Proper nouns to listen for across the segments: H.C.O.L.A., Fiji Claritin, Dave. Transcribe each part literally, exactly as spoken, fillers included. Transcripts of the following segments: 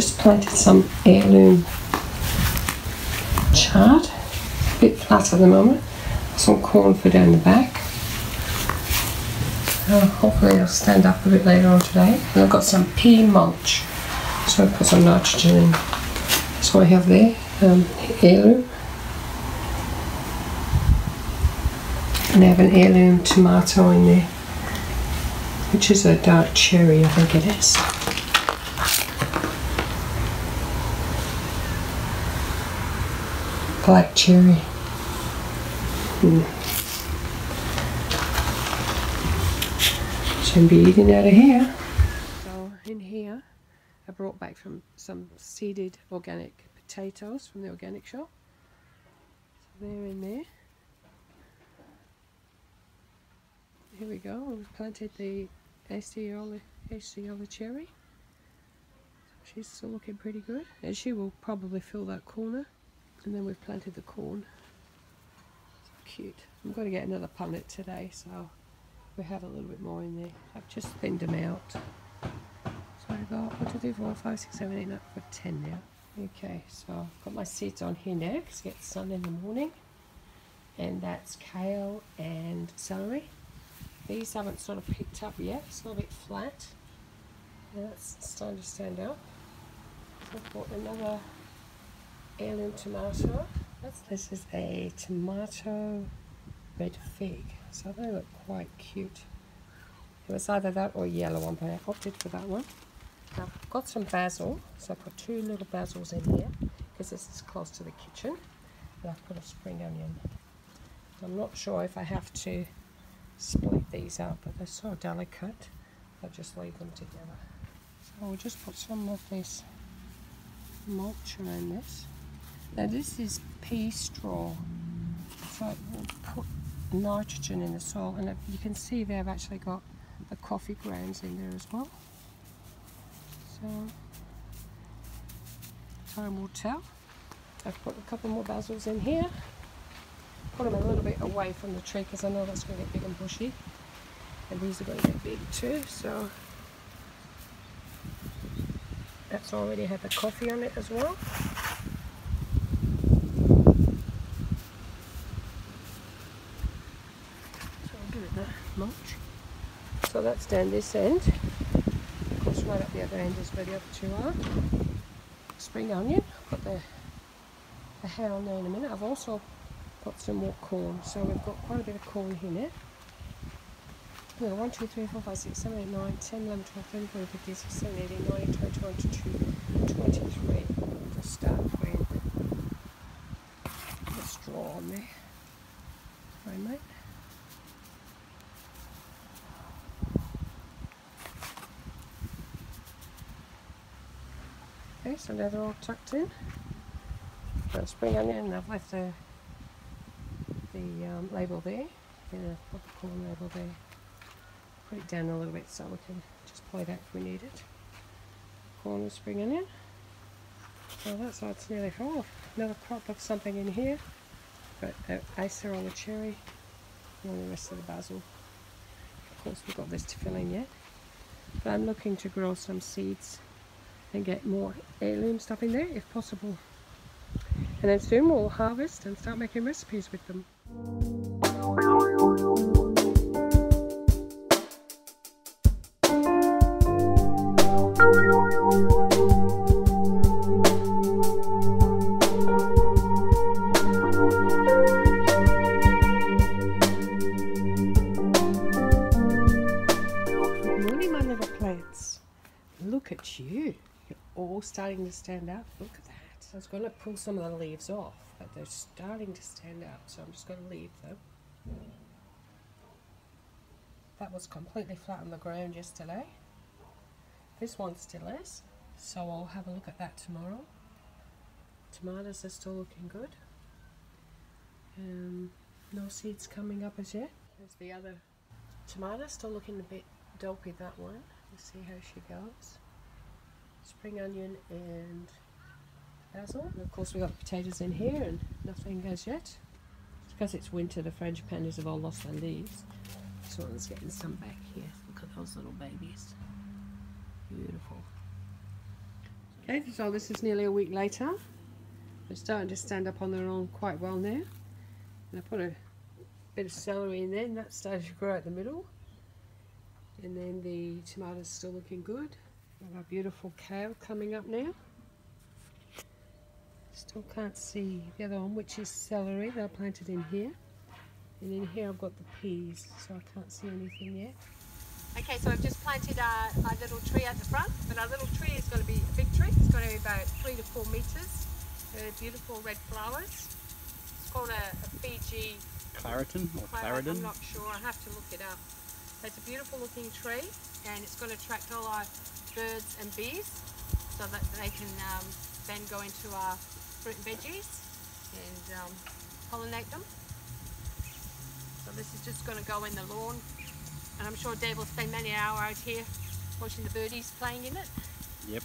just planted some heirloom chard, a bit flat at the moment, some corn for down the back. Uh, hopefully it'll stand up a bit later on today. And I've got some pea mulch, so I put some nitrogen in. That's what I have there, um, heirloom. And I have an heirloom tomato in there, which is a dark cherry, I think it is. Black cherry. Mm. Shouldn't be eating out of here. So in here, I brought back from some seeded organic potatoes from the organic shop. So they're in there. Here we go, we've planted the H C O L A cherry. She's still looking pretty good, and she will probably fill that corner. And then we've planted the corn. So cute. I'm going to get another punnet today, so we have a little bit more in there. I've just thinned them out. So I've got one, two, three, four, five, six, seven, eight, nine, I've got ten now. Okay, so I've got my seeds on here now because it gets sun in the morning. And that's kale and celery. These haven't sort of picked up yet, it's a little bit flat. Now that's starting to stand up. So I've bought another heirloom tomato. That's, this is a tomato red fig, so they look quite cute. It was either that or a yellow one, but I opted for that one. Now I've got some basil, so I put two little basils in here, because this is close to the kitchen. And I've put a spring onion. I'm not sure if I have to split these up, but they're so delicate I'll just leave them together. So we'll just put some of this mulch around this. Now this is pea straw, so it will put nitrogen in the soil, and you can see they've actually got the coffee grounds in there as well. So time will tell. I've put a couple more basils in here. Put them a little bit away from the tree because I know that's going to get big and bushy, and these are going to get big too. So that's already had the coffee on it as well. So I'll give it that mulch. So that's down this end. Of course, right up the other end is where the other two are. Spring onion. I've got the the hair on there in a minute. I've also got some more corn, so we've got quite a bit of corn here now. We've got one, two, three, four, five, six, seven, eight, nine, ten, eleven, twelve, thirteen, fourteen, fifteen, sixteen, eighteen, nineteen, twenty, twenty-one, twenty-two, twenty-three. We'll start with the straw on there. Sorry, mate. Okay, so now they're all tucked in. Got a spring onion, and I've left the the um, label there. Yeah, put the corn label there. Put it down a little bit so we can just pull it out if we need it. Corn and spring onion. Well, that's why it's nearly full. Another crop of something in here. But uh, acer on the cherry, and all the rest of the basil. Of course, we've got this to fill in yet. But I'm looking to grow some seeds and get more heirloom stuff in there if possible. And then soon we'll harvest and start making recipes with them. Good morning, my little plants. Look at you. You're all starting to stand up. Look at that. I was going to pull some of the leaves off, but they're starting to stand up, so I'm just going to leave them. That was completely flat on the ground yesterday. This one still is, so I'll have a look at that tomorrow. Tomatoes are still looking good. Um, no seeds coming up as yet. There's the other tomato, still looking a bit dopey, that one. We'll see how she goes. Spring onion and basil. And of course we've got potatoes in here and nothing as yet. It's because it's winter, the frangipanis have all lost their leaves. This one's getting some back here. Look at those little babies. Beautiful. Okay, so this is nearly a week later. They're starting to stand up on their own quite well now. And I put a bit of celery in there, and that started to grow out the middle. And then the tomatoes still looking good. We've got a beautiful kale coming up now. Still can't see the other one, which is celery that I planted in here. And in here I've got the peas, so I can't see anything yet. Okay, so I've just planted our, our little tree at the front, but our little tree is going to be a big tree. It's going to be about three to four metres. Uh, beautiful red flowers. It's called a, a Fiji Claritin or Claritin. I'm not sure. I have to look it up. It's a beautiful looking tree, and it's going to attract all our birds and bees, so that they can um, then go into our fruit and veggies and um, pollinate them. So this is just going to go in the lawn. And I'm sure Dave will spend many hours out here watching the birdies playing in it. Yep.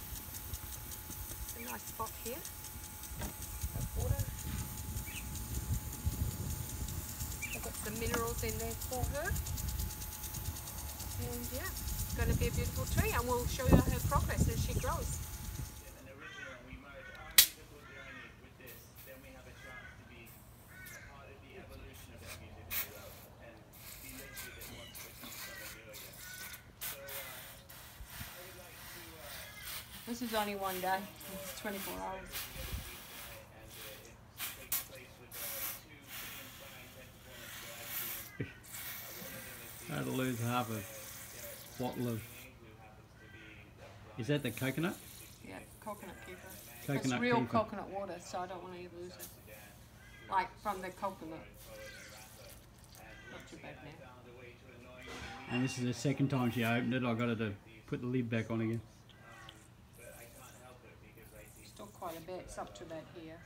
It's a nice spot here. Water. I've got some minerals in there for her. And yeah, it's going to be a beautiful tree, and we'll show you her progress as she grows. This is only one day, it's twenty-four hours. How to lose half a bottle of... Is that the coconut? Yeah, coconut kefir. Coconut it's real kefir. Coconut water, so I don't want to lose it. Like from the coconut. Not too bad now. And this is the second time she opened it. I got her to put the lid back on again. Still quite a bit, it's up to about here.